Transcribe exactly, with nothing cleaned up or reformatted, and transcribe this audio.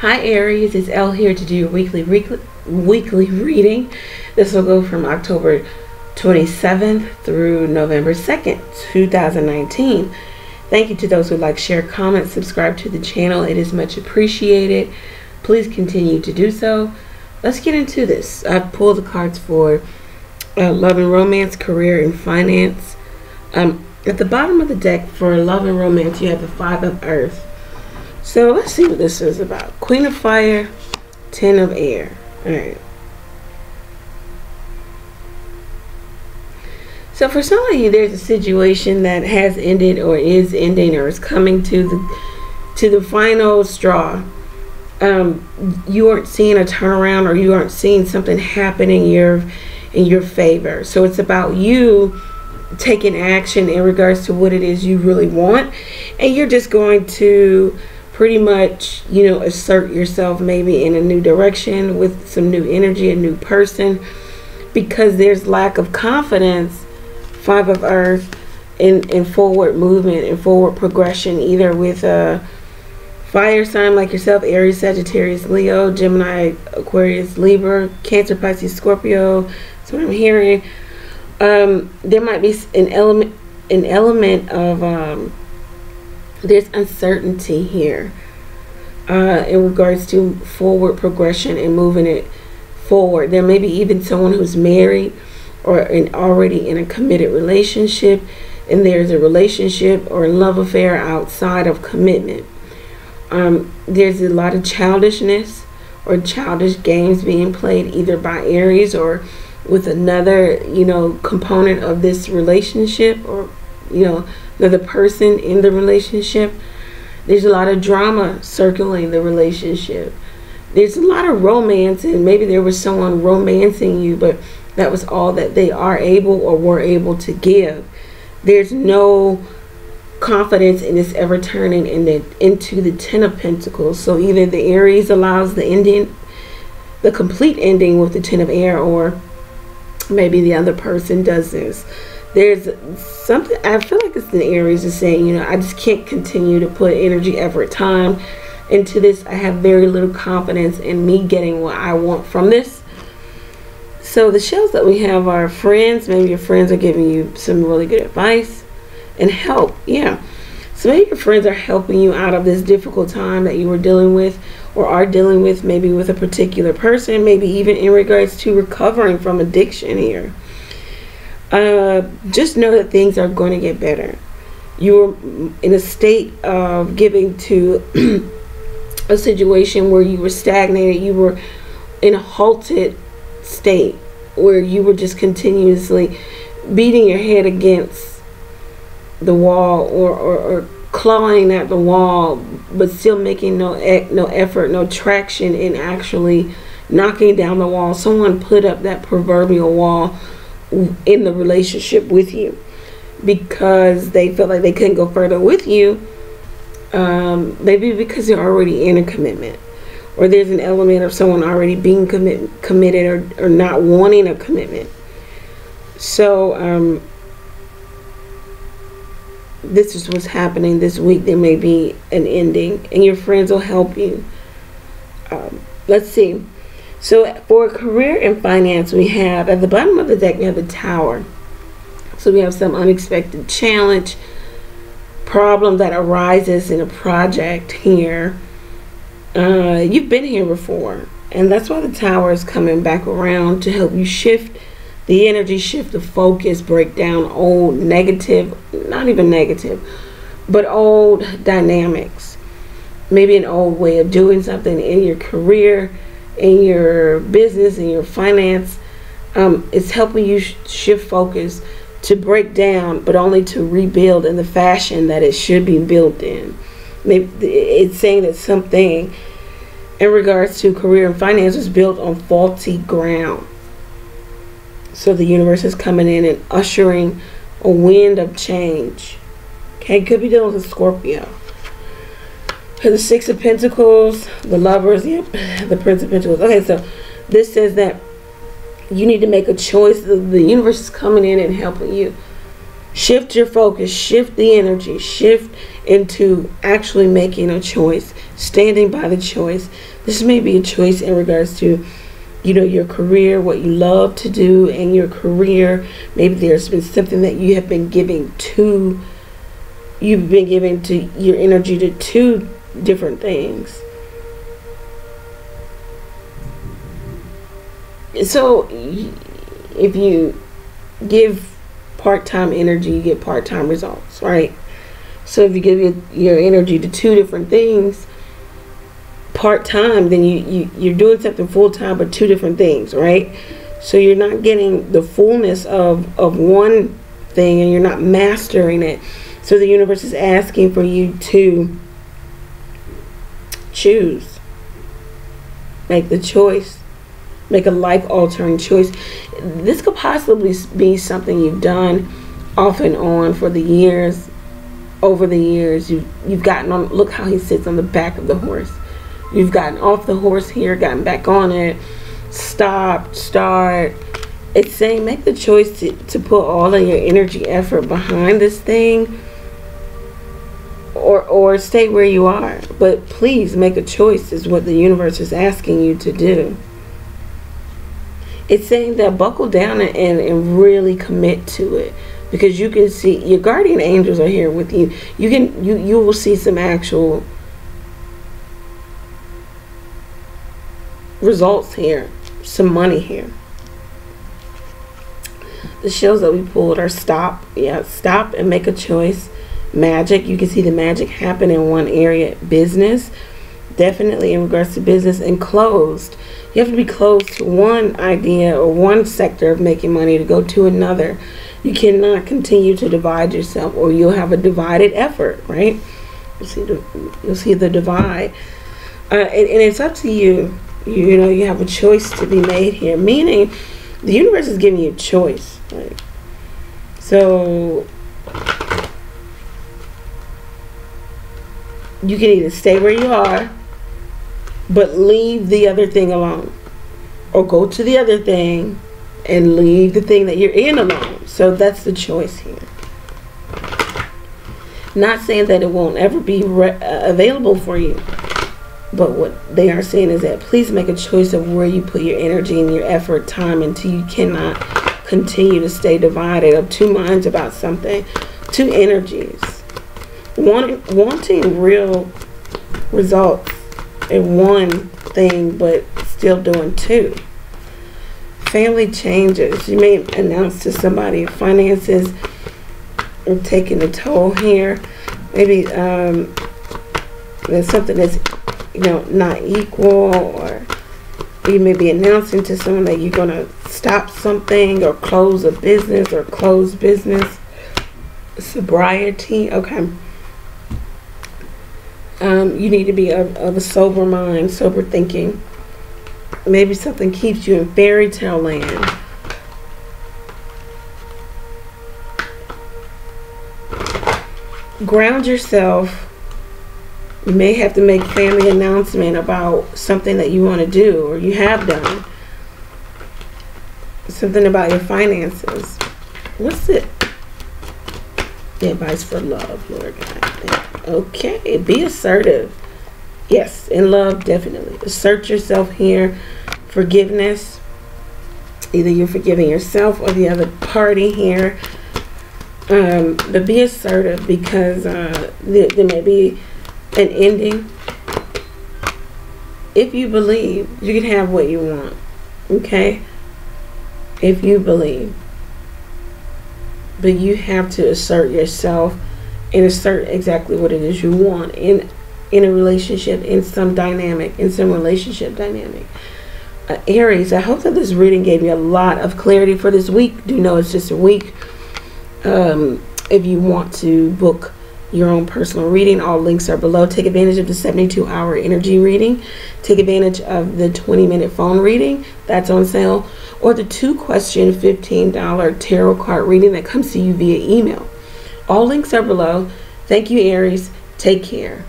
Hi Aries, it's Elle here to do your weekly, weekly, weekly reading. This will go from October twenty-seventh through November second, two thousand nineteen. Thank you to those who like, share, comment, subscribe to the channel. It is much appreciated. Please continue to do so. Let's get into this. I pulled the cards for uh, love and romance, career, and finance. Um, at the bottom of the deck for love and romance, you have the Five of Earth. So let's see what this is about. Queen of Fire, Ten of Air. Alright. So for some of you, there's a situation that has ended or is ending or is coming to the to the final straw. Um, you aren't seeing a turnaround, or you aren't seeing something happen in your in your favor. So it's about you taking action in regards to what it is you really want, and you're just going to pretty much, you know, assert yourself maybe in a new direction with some new energy, a new person, because there's lack of confidence, Five of Earth, in, in forward movement and forward progression, either with a fire sign like yourself, Aries, Sagittarius, Leo, Gemini, Aquarius, Libra, Cancer, Pisces, Scorpio. That's what I'm hearing. Um, there might be an element, an element of... Um, there's uncertainty here uh, in regards to forward progression and moving it forward. There may be even someone who's married or in, already in a committed relationship, and there's a relationship or love affair outside of commitment. Um, there's a lot of childishness or childish games being played either by Aries or with another, you know, component of this relationship, or, you know, the person in the relationship. There's a lot of drama circling the relationship. There's a lot of romance, and maybe there was someone romancing you, but that was all that they are able or were able to give. There's no confidence in this ever turning in the, into the Ten of Pentacles. So either the Aries allows the ending, the complete ending with the Ten of Air, or maybe the other person does this. There's something, I feel like it's the Aries is saying, you know, I just can't continue to put energy, effort, time into this. I have very little confidence in me getting what I want from this. So the shells that we have are friends. Maybe your friends are giving you some really good advice and help. Yeah. So maybe your friends are helping you out of this difficult time that you were dealing with or are dealing with, maybe with a particular person, maybe even in regards to recovering from addiction here. Uh, just know that things are going to get better. You were in a state of giving to a situation where you were stagnated. You were in a halted state where you were just continuously beating your head against the wall, or, or, or clawing at the wall, but still making no no effort, no traction in actually knocking down the wall. Someone put up that proverbial wall in the relationship with you because they felt like they couldn't go further with you, um, maybe because they're already in a commitment, or there's an element of someone already being commit committed or, or not wanting a commitment. So um, this is what's happening this week. There may be an ending, and your friends will help you. Um, let's see. So for career and finance, we have at the bottom of the deck, we have the Tower. So we have some unexpected challenge, problem that arises in a project here. Uh, you've been here before, and that's why the Tower is coming back around to help you shift the energy, shift the focus, break down old negative, not even negative, but old dynamics. Maybe an old way of doing something in your career, in your business, in your finance. Um, it's helping you sh shift focus to break down, but only to rebuild in the fashion that it should be built in. Maybe it's saying that something in regards to career and finance is built on faulty ground. So the universe is coming in and ushering a wind of change. Okay, could be dealing with Scorpio. The Six of Pentacles, the Lovers, yep, the Prince of Pentacles. Okay, so this says that you need to make a choice. The, the universe is coming in and helping you Shift your focus, shift the energy, shift into actually making a choice, standing by the choice. This may be a choice in regards to, you know, your career, what you love to do and your career. Maybe there's been something that you have been giving to, you've been giving to your energy to two different things. So if you give part-time energy, you get part-time results, right? So if you give your, your energy to two different things part-time, then you, you you're doing something full-time but two different things, right? So you're not getting the fullness of of one thing and you're not mastering it. So the universe is asking for you to choose, make the choice, make a life-altering choice. This could possibly be something you've done off and on for the years. Over the years, you you've gotten on. Look how he sits on the back of the horse. You've gotten off the horse here, gotten back on it, stopped, start. It's saying make the choice to, to put all of your energy, effort behind this thing, or or stay where you are. But please make a choice is what the universe is asking you to do. It's saying that buckle down and, and, and really commit to it, because you can see your guardian angels are here with you. You can you you will see some actual results here, some money here. The shells that we pulled are stop, yeah, stop and make a choice. Magic, you can see the magic happen in one area. Business, definitely in regards to business, and closed. You have to be closed to one idea or one sector of making money to go to another. You cannot continue to divide yourself or you'll have a divided effort, right? You'll see the, you'll see the divide. Uh, and, and it's up to you. You know, you have a choice to be made here. Meaning, the universe is giving you a choice. Right? So, you can either stay where you are, but leave the other thing alone, or go to the other thing and leave the thing that you're in alone. So that's the choice here. Not saying that it won't ever be re uh, available for you, but what they are saying is that please make a choice of where you put your energy and your effort, time, until you cannot continue to stay divided of two minds about something, two energies, wanting, wanting real results in one thing but still doing two. Family changes. You may announce to somebody finances are taking a toll here. Maybe um, there's something that's, you know, not equal, or you may be announcing to someone that you're going to stop something or close a business or close business. Sobriety. Okay. Um, you need to be of, of a sober mind, sober thinking. Maybe something keeps you in fairy tale land. Ground yourself. You may have to make family announcement about something that you want to do or you have done. Something about your finances. What's it? The advice for love, Lord God. Okay, be assertive. Yes, in love, definitely. Assert yourself here. Forgiveness. Either you're forgiving yourself or the other party here. Um, but be assertive, because uh, there, there may be an ending. If you believe, you can have what you want. Okay? If you believe. But you have to assert yourself and assert exactly what it is you want in in a relationship, in some dynamic, in some relationship dynamic. Uh, Aries, I hope that this reading gave you a lot of clarity for this week. Do know it's just a week. Um, if you want to book your own personal reading, all links are below. Take advantage of the seventy-two hour energy reading. Take advantage of the twenty minute phone reading that's on sale, or the two question fifteen dollar tarot card reading that comes to you via email. All links are below. Thank you, Aries. Take care.